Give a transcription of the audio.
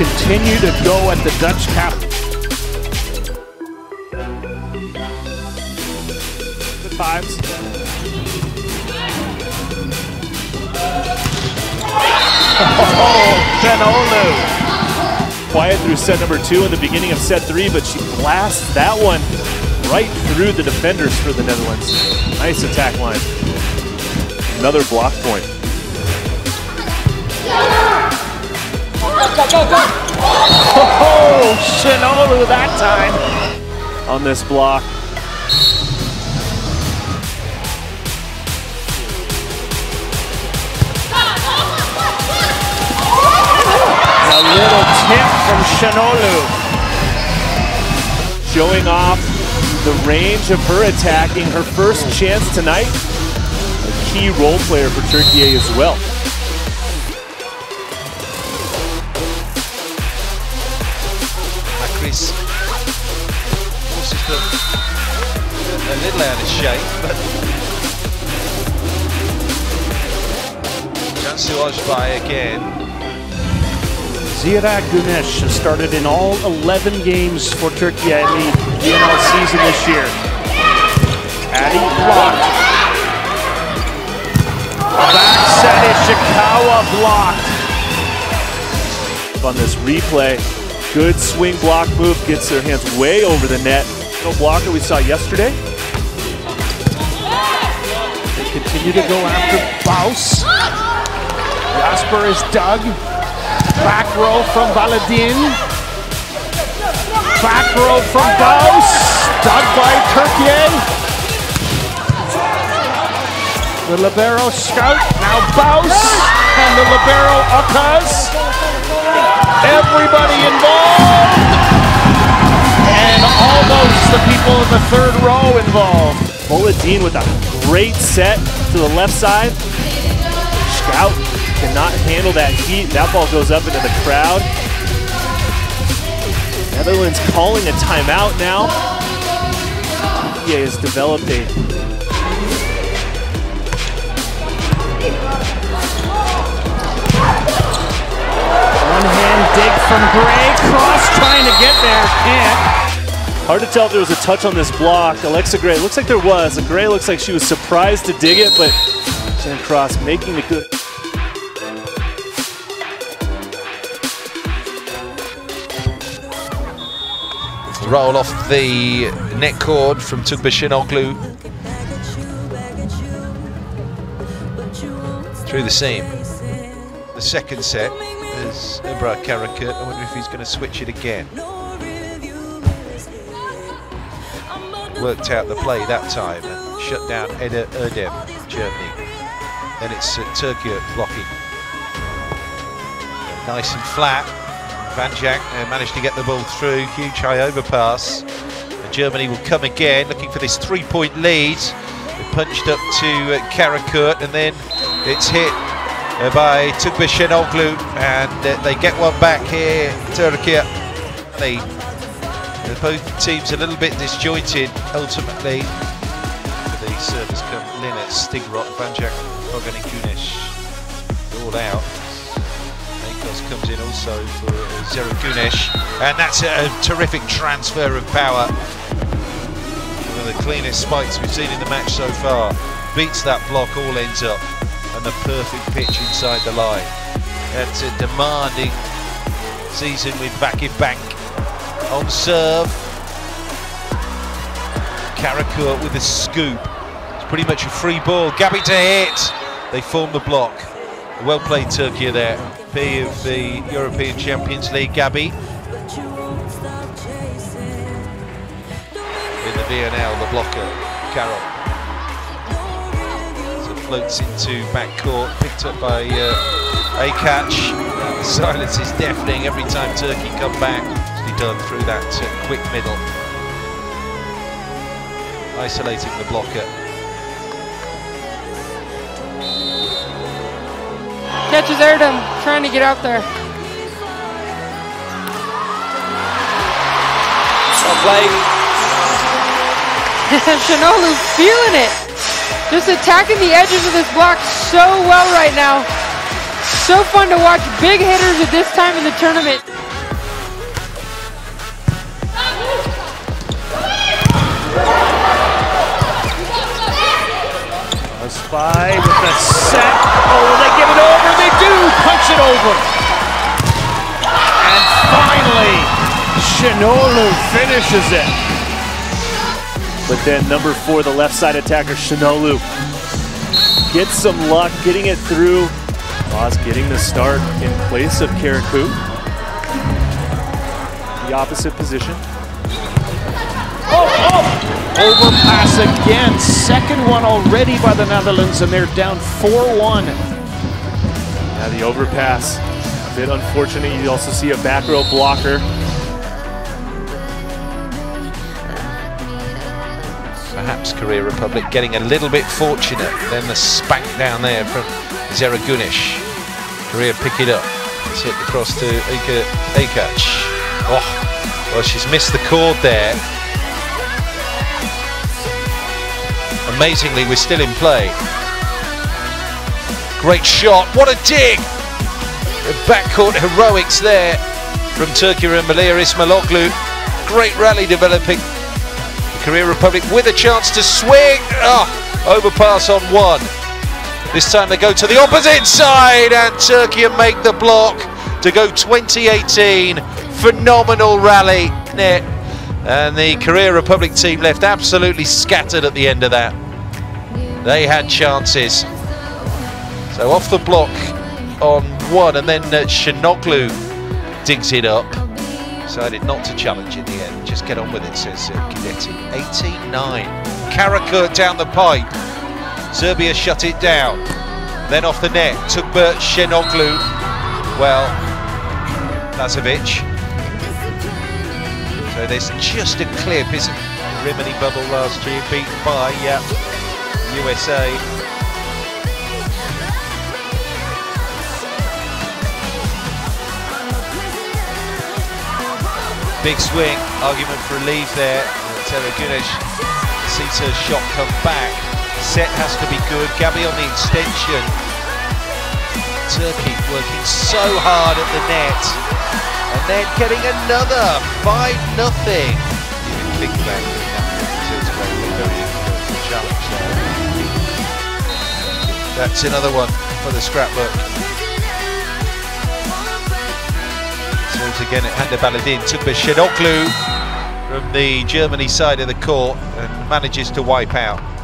continue to go at the Dutch cap. Good vibes. Oh, Şenoğlu. Quiet through set number 2 in the beginning of set 3, but she blasts that one right through the defenders for the Netherlands. Nice attack line. Another block point. Go, go, go. Oh, Şenoğlu that time on this block. A little tip from Şenoğlu. Showing off the range of her attacking, her first chance tonight. A key role player for Türkiye as well. Chris also a little out of shape, but Cansu Özbay again. Zirak Gunesh has started in all 11 games for Turkey in the GNL season this year. Addie blocked. Back set is Shikawa blocked. On this replay. Good swing block move, gets their hands way over the net. No blocker we saw yesterday. They continue to go after Baus. Jasper is dug. Back row from Baladın. Back row from Baus. Dug by Türkiye. The libero scout, now Baus. And the libero Ekac. Everybody involved, and almost the people in the third row involved. Baladın with a great set to the left side. Scout cannot handle that heat. That ball goes up into the crowd. Netherlands calling a timeout now. He has developed a dig from Gray, cross trying to get there, can't. Hard to tell if there was a touch on this block. Alexa Gray, looks like there was. Gray looks like she was surprised to dig it, but Jen Cross making the good. Roll off the net cord from Tuğba Şenoğlu. Through the seam. The second set. There's Umbra Karakurt. I wonder if he's going to switch it again. Worked out the play that time and shut down Eder Erdem, Germany. Then it's Türkiye blocking. Nice and flat. Van Jack managed to get the ball through. Huge high overpass. And Germany will come again, looking for this three-point lead. They punched up to Karakurt, and then it's hit by Tuğba Şenoğlu, and they get one back here. Türkiye, both teams a little bit disjointed ultimately. The service come Linnet, Stigrot, Van Jack, Hogan and Gunesh all out. Ekac comes in also for Zehra Güneş, and that's a terrific transfer of power. One of the cleanest spikes we've seen in the match so far. Beats that block, all ends up. And the perfect pitch inside the line. That's a demanding season with back-in-bank. On serve. Karakurt with a scoop. It's pretty much a free ball. Gabby to hit. They form the block. Well played Türkiye there. P of the European Champions League, Gabby. In the VNL, the blocker, Carol. Floats into backcourt, picked up by Ekac. The silence is deafening every time Turkey come back. He done through that quick middle. Isolating the blocker. Catches Erdem, trying to get out there. Well played. Şenoğlu's feeling it. Just attacking the edges of this block so well right now. So fun to watch big hitters at this time in the tournament. Özbay with the set. Oh, will they give it over? They do punch it over. And finally, Şenoğlu finishes it. But then number 4, the left side attacker, Şenoğlu, gets some luck, getting it through. Oz getting the start in place of Karaku. The opposite position. Overpass again, second one already by the Netherlands, and they're down 4-1. Now the overpass, a bit unfortunate. You also see a back row blocker. Perhaps Korea Republic getting a little bit fortunate, then the spank down there from Zehra Gunesh. Korea pick it up, it's hit across to Ekac. Oh, well, she's missed the cord there. Amazingly, we're still in play. Great shot, what a dig! The backcourt heroics there from Turkey Rembeleya Ismailoglu. Great rally developing. The Korea Republic with a chance to swing. Oh, overpass on one. This time they go to the opposite side and Turkey make the block to go 20-18. Phenomenal rally. And the Korea Republic team left absolutely scattered at the end of that. They had chances. So off the block on one, and then Şenoğlu digs it up. Decided not to challenge in the end, just get on with it, says Kidetti. 18-9. Karakurt down the pipe. Serbia shut it down. Then off the net, Tuğba Şenoğlu. Well, Lazovic. So there's just a clip, isn't it? Rimini bubble last year, beaten by USA. Big swing, argument for a leave there. Eder Erdem sees her shot come back. Set has to be good. Gabi on the extension. Turkey working so hard at the net. And then getting another 5-0. Even think back to the challenge there. That's another one for the scrapbook. So again at Hande Baladın, Tuğba Şenoğlu from the Germany side of the court and manages to wipe out.